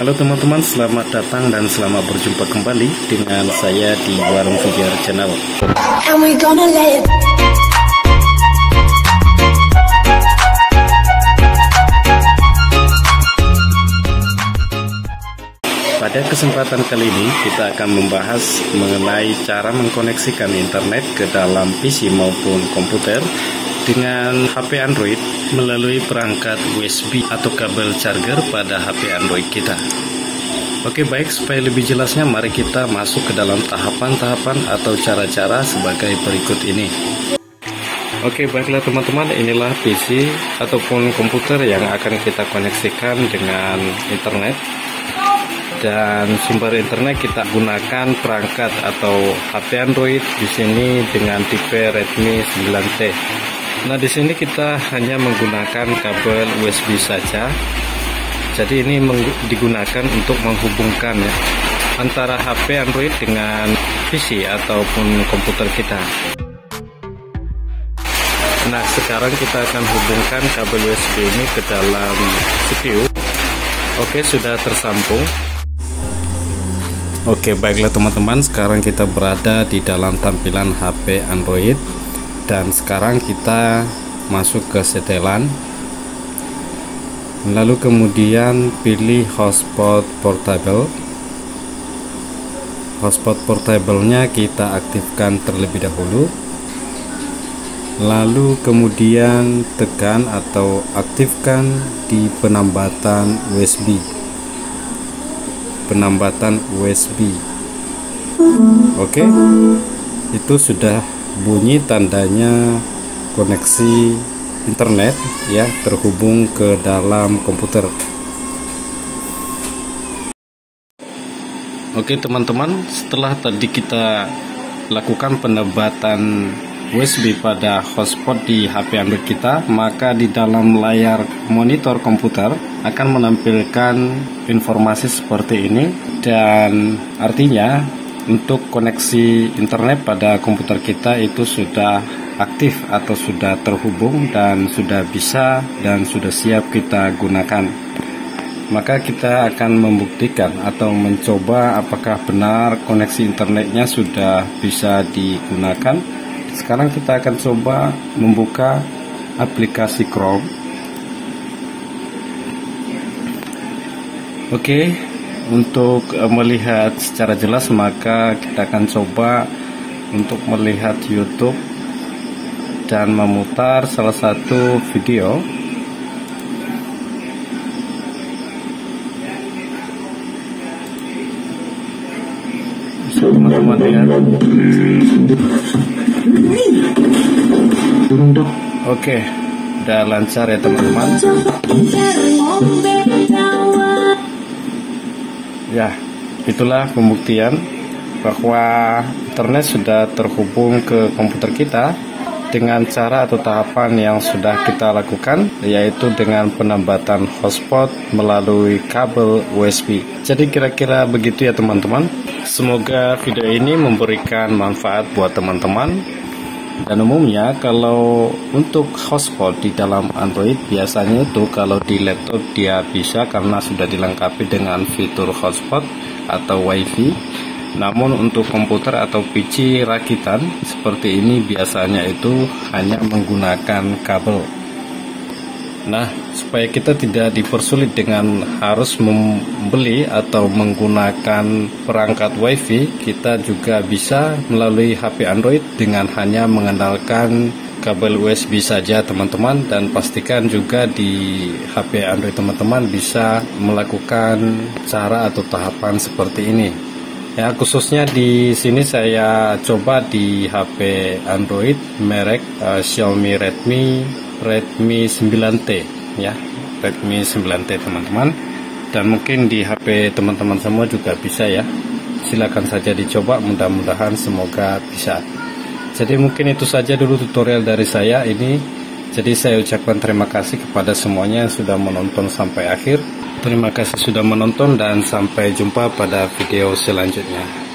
Halo teman-teman, selamat datang dan selamat berjumpa kembali dengan saya di Warung Fijer Channel. Pada kesempatan kali ini kita akan membahas mengenai cara mengkoneksikan internet ke dalam PC maupun komputer dengan HP Android melalui perangkat USB atau kabel charger pada HP Android kita. Oke, baik, supaya lebih jelasnya mari kita masuk ke dalam tahapan-tahapan atau cara-cara sebagai berikut ini. Oke, baiklah teman-teman, inilah PC ataupun komputer yang akan kita koneksikan dengan internet. Dan sumber internet kita gunakan perangkat atau HP Android di sini dengan tipe Redmi 9T. Nah, di sini kita hanya menggunakan kabel USB saja. Jadi ini digunakan untuk menghubungkan ya, antara HP Android dengan PC ataupun komputer kita. Nah, sekarang kita akan hubungkan kabel USB ini ke dalam CPU. Oke, sudah tersambung. Oke, baiklah teman-teman, sekarang kita berada di dalam tampilan HP Android. Dan sekarang kita masuk ke setelan, lalu kemudian pilih hotspot portable. Hotspot portable-nya kita aktifkan terlebih dahulu, lalu kemudian tekan atau aktifkan di penambatan USB. Oke, itu sudah bunyi tandanya koneksi internet ya, terhubung ke dalam komputer. Oke teman-teman, setelah tadi kita lakukan penambatan USB pada hotspot di HP Android kita, maka di dalam layar monitor komputer akan menampilkan informasi seperti ini. Dan artinya untuk koneksi internet pada komputer kita itu sudah aktif atau sudah terhubung dan sudah bisa dan sudah siap kita gunakan. Maka kita akan membuktikan atau mencoba apakah benar koneksi internetnya sudah bisa digunakan. Sekarang kita akan coba membuka aplikasi Chrome. Oke. Untuk melihat secara jelas maka kita akan coba untuk melihat YouTube dan memutar salah satu video. Bisa teman-teman lihat. Oke, udah lancar ya teman-teman. Ya, itulah pembuktian bahwa internet sudah terhubung ke komputer kita dengan cara atau tahapan yang sudah kita lakukan, yaitu dengan penambatan hotspot melalui kabel USB. Jadi kira-kira begitu ya teman-teman. Semoga video ini memberikan manfaat buat teman-teman. Dan umumnya kalau untuk hotspot di dalam Android biasanya itu kalau di laptop dia bisa karena sudah dilengkapi dengan fitur hotspot atau wifi. Namun untuk komputer atau PC rakitan seperti ini biasanya itu hanya menggunakan kabel. Nah, supaya kita tidak dipersulit dengan harus membeli atau menggunakan perangkat wifi, kita juga bisa melalui HP Android dengan hanya mengandalkan kabel USB saja teman-teman. Dan pastikan juga di HP Android teman-teman bisa melakukan cara atau tahapan seperti ini ya. Khususnya di sini saya coba di HP Android merek Xiaomi Redmi 9T ya, Redmi 9T teman-teman. Dan mungkin di HP teman-teman semua juga bisa ya, silakan saja dicoba, mudah-mudahan semoga bisa. Jadi mungkin itu saja dulu tutorial dari saya ini. Jadi saya ucapkan terima kasih kepada semuanya yang sudah menonton sampai akhir. Terima kasih sudah menonton dan sampai jumpa pada video selanjutnya.